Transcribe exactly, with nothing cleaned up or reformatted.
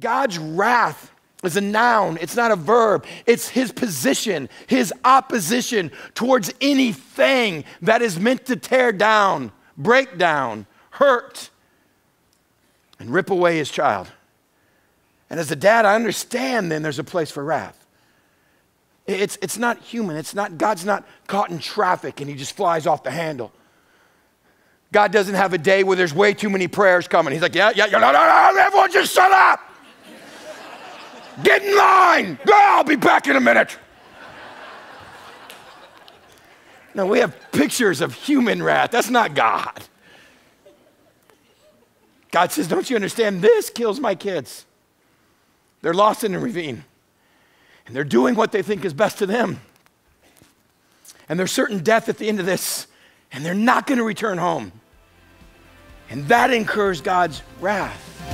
God's wrath is a noun, it's not a verb. It's his position, his opposition towards anything that is meant to tear down, break down, hurt, and rip away his child. And as a dad, I understand then there's a place for wrath. It's, it's not human. It's not, God's not caught in traffic and he just flies off the handle. God doesn't have a day where there's way too many prayers coming. He's like, yeah, yeah, yeah, no, no, no, everyone just shut up. Get in line. I'll be back in a minute. No, we have pictures of human wrath. That's not God. God says, don't you understand? This kills my kids. They're lost in a ravine. And they're doing what they think is best to them. And there's certain death at the end of this. And they're not going to return home. And that incurs God's wrath.